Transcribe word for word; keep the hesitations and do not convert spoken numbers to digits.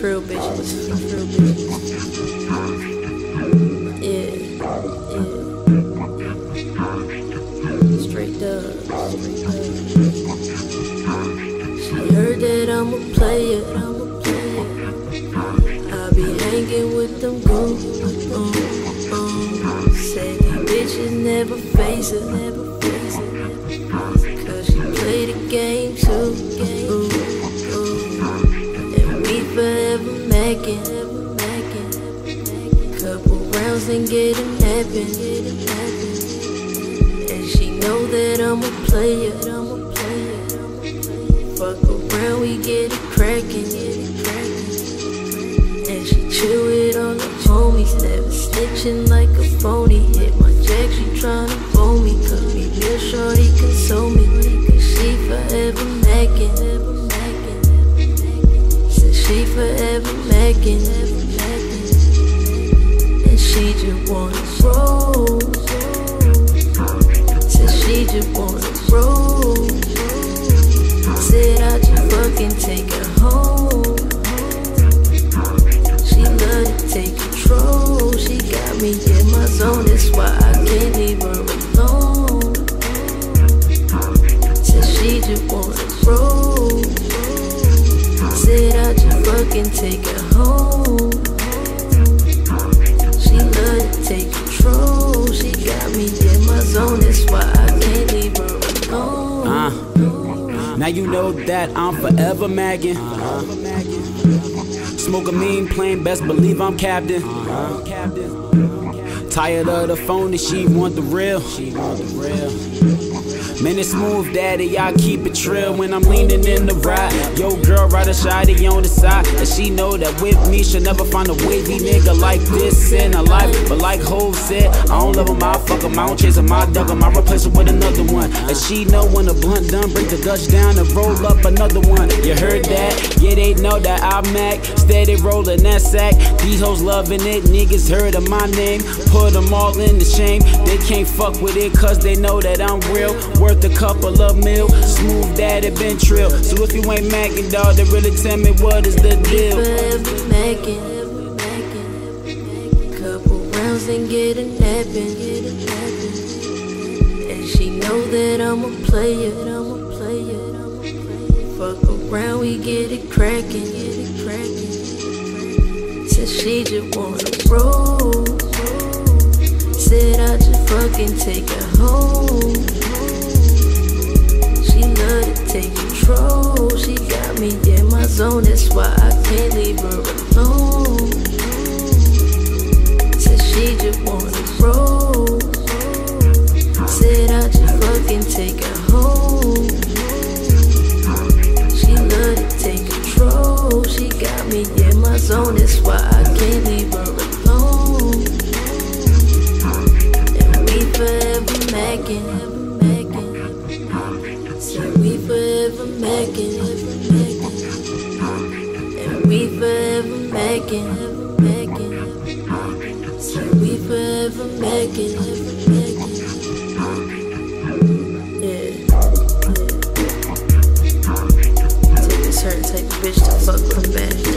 true, bitch. What's for true, bitch? Yeah, yeah. Straight up. She heard that I'm a player. I'm a player. I be hanging with them goons. Um, um. Say these bitches never face her, never face her. Cause she play the game too. Ooh. Couple rounds and get him happen. And she know that I'm a player. Fuck around, we get it crackin'. And she chill it on the homies. Never snitching like a phony. Hit my jack, she tryna phone me. Cause me real shorty console me. Cause she forever mackin'. She forever mackin', and she just wanna roll. Said she just wanna roll. Said I just fucking take her home. She love to take control. She got me in my zone, that's why I can't leave her alone. Said she just wanna roll. Said I just fucking take her home. She love to take control. She got me in my zone, that's why I can't leave her alone. uh, Now you know that I'm forever mackin'. uh-huh. Smoke a mean plane, best believe I'm captain. uh-huh. Tired of the phone and she want the real. She want the real. Man, it's smooth, daddy, I keep it trill when I'm leaning in the ride. Yo, girl, ride a shawty on the side. And she know that with me, she'll never find a wavy nigga like this in her life. But like Hov said, I don't love him, I fuck him, I don't chase him, I dug him, I replace him with another one. And she know when the blunt done, break the Dutch down and roll up another one. You heard that? Yeah, they know that I'm Mac. Steady rolling that sack. These hoes loving it, niggas heard of my name. Put them all in the shame. They can't fuck with it cause they know that I'm real. Worth a couple of mil, smooth daddy been trill. So if you ain't mackin', dawg, then really tell me what is the deal. Forever mackin', mackin', couple rounds and get a nappin', get a nappin'. And she know that I'm a player, I'm a player. Fuck around, we get it crackin', get it crackin'. Said she just wanna roll. Said I just fucking take her home. Take control, she got me in my zone, that's why I can't leave her alone. Said she just wanna roll. Said I just fucking take her home. She love to take control, she got me in my zone, that's why I can't leave her alone. And we forever mackin'. We forever mackin', and we forever mackin', so we forever mackin', yeah, yeah. Take a certain type of bitch to fuck with a man.